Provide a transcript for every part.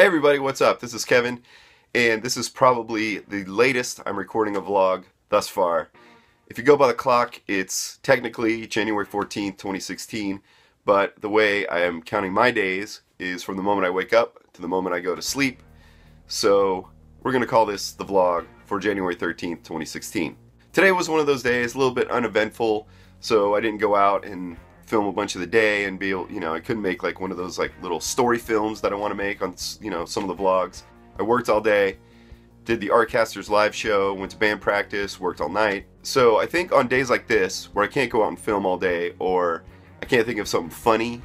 Hey everybody, what's up? This is Kevin, and this is probably the latest I'm recording a vlog thus far. If you go by the clock, it's technically January 14th, 2016, but the way I am counting my days is from the moment I wake up to the moment I go to sleep, so we're going to call this the vlog for January 13th, 2016. Today was one of those days, a little bit uneventful, so I didn't go out and film a bunch of the day and be able, you know, I couldn't make like one of those like little story films that I want to make on, you know, some of the vlogs. I worked all day, did the Artcasters live show, went to band practice, worked all night. So I think on days like this where I can't go out and film all day, or I can't think of something funny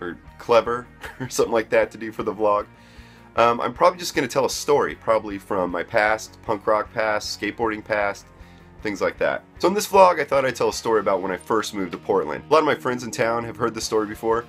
or clever or something like that to do for the vlog, I'm probably just going to tell a story, probably from my past, punk rock past, skateboarding past, things like that. So in this vlog, I thought I'd tell a story about when I first moved to Portland. A lot of my friends in town have heard this story before,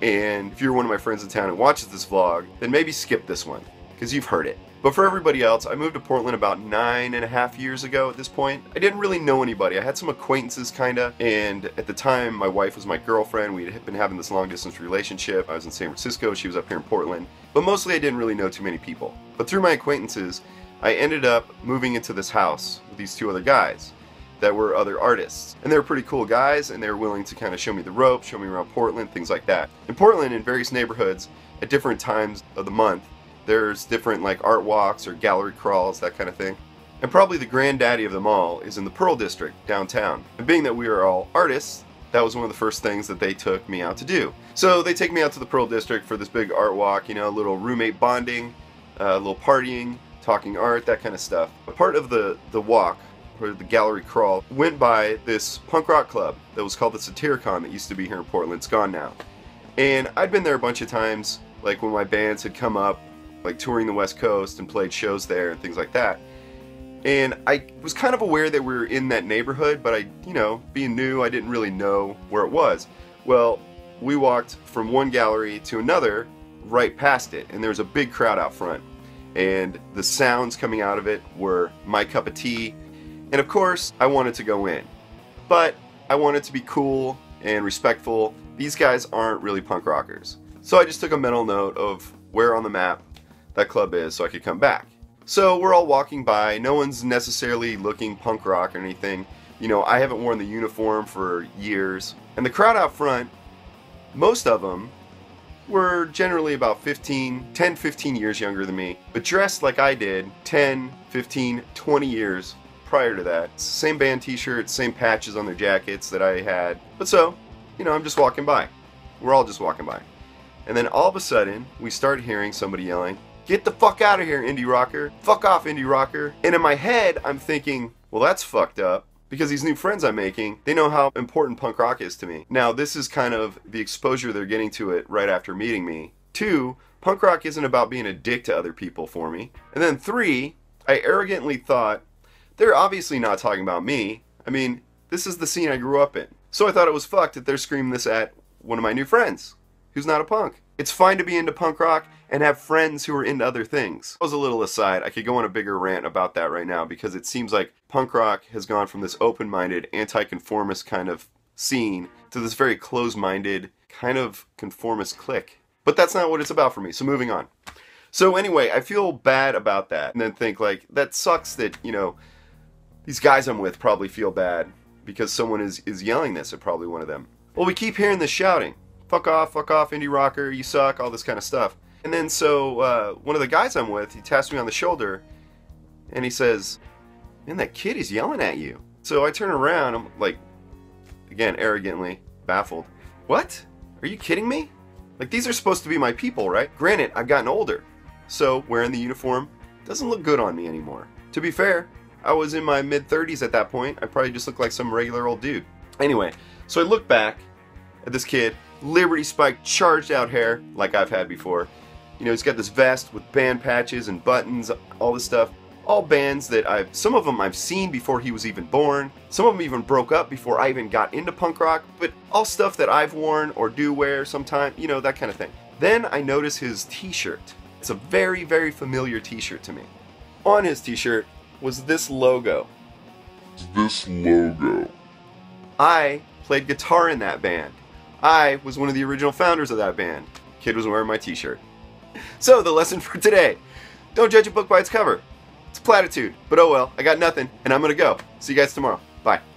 and if you're one of my friends in town and watches this vlog, then maybe skip this one, because you've heard it. But for everybody else, I moved to Portland about 9.5 years ago at this point. I didn't really know anybody. I had some acquaintances, kinda, and at the time, my wife was my girlfriend. We had been having this long-distance relationship. I was in San Francisco, she was up here in Portland, but mostly I didn't really know too many people. But through my acquaintances, I ended up moving into this house with these two other guys that were other artists. And they were pretty cool guys, and they were willing to kind of show me the ropes, show me around Portland, things like that. In Portland, in various neighborhoods, at different times of the month, there's different like art walks or gallery crawls, that kind of thing. And probably the granddaddy of them all is in the Pearl District, downtown. And being that we are all artists, that was one of the first things that they took me out to do. So they take me out to the Pearl District for this big art walk, you know, a little roommate bonding, a little partying, talking art, that kind of stuff. A part of the walk, or the gallery crawl, went by this punk rock club that was called the Satyricon that used to be here in Portland. It's gone now. And I'd been there a bunch of times, like when my bands had come up, like touring the West Coast and played shows there and things like that. And I was kind of aware that we were in that neighborhood, but I, you know, being new, I didn't really know where it was. Well, we walked from one gallery to another right past it, and there was a big crowd out front. And the sounds coming out of it were my cup of tea, and of course I wanted to go in, but I wanted to be cool and respectful. These guys aren't really punk rockers, so I just took a mental note of where on the map that club is so I could come back. So we're all walking by, no one's necessarily looking punk rock or anything, you know, I haven't worn the uniform for years, and the crowd out front, most of them were generally about 10-15 years younger than me, but dressed like I did 10-15-20 years prior to that. Same band t-shirts, same patches on their jackets that I had, but so, you know, I'm just walking by, we're all just walking by, and then all of a sudden we start hearing somebody yelling, "Get the fuck out of here, indie rocker, fuck off, indie rocker." And in my head I'm thinking, well, that's fucked up, because these new friends I'm making, they know how important punk rock is to me. Now, this is kind of the exposure they're getting to it right after meeting me. 2, punk rock isn't about being a dick to other people for me. And then 3, I arrogantly thought, they're obviously not talking about me. I mean, this is the scene I grew up in. So I thought it was fucked that they're screaming this at one of my new friends, who's not a punk. It's fine to be into punk rock and have friends who are into other things. That was a little aside. I could go on a bigger rant about that right now, because it seems like punk rock has gone from this open-minded, anti-conformist kind of scene to this very close-minded, kind of conformist clique. But that's not what it's about for me, so moving on. So anyway, I feel bad about that, and then think like, that sucks that, you know, these guys I'm with probably feel bad because someone is yelling this at probably one of them. Well, we keep hearing this shouting. Fuck off, indie rocker, you suck, all this kind of stuff. And then so one of the guys I'm with, he taps me on the shoulder and he says, "Man, that kid is yelling at you." So I turn around, I'm like, again, arrogantly, baffled. What? Are you kidding me? Like, these are supposed to be my people, right? Granted, I've gotten older, so wearing the uniform doesn't look good on me anymore. To be fair, I was in my mid-30s at that point. I probably just looked like some regular old dude. Anyway, so I look back at this kid, Liberty Spike, charged out hair like I've had before. You know, he's got this vest with band patches and buttons, all this stuff. All bands that some of them I've seen before he was even born. Some of them even broke up before I even got into punk rock, but all stuff that I've worn or do wear sometime, you know, that kind of thing. Then I notice his t-shirt. It's a very, very familiar t-shirt to me. On his t-shirt was this logo. This logo. I played guitar in that band. I was one of the original founders of that band. Kid was wearing my t-shirt. So, the lesson for today. Don't judge a book by its cover. It's a platitude, but oh well, I got nothing, and I'm gonna go. See you guys tomorrow. Bye.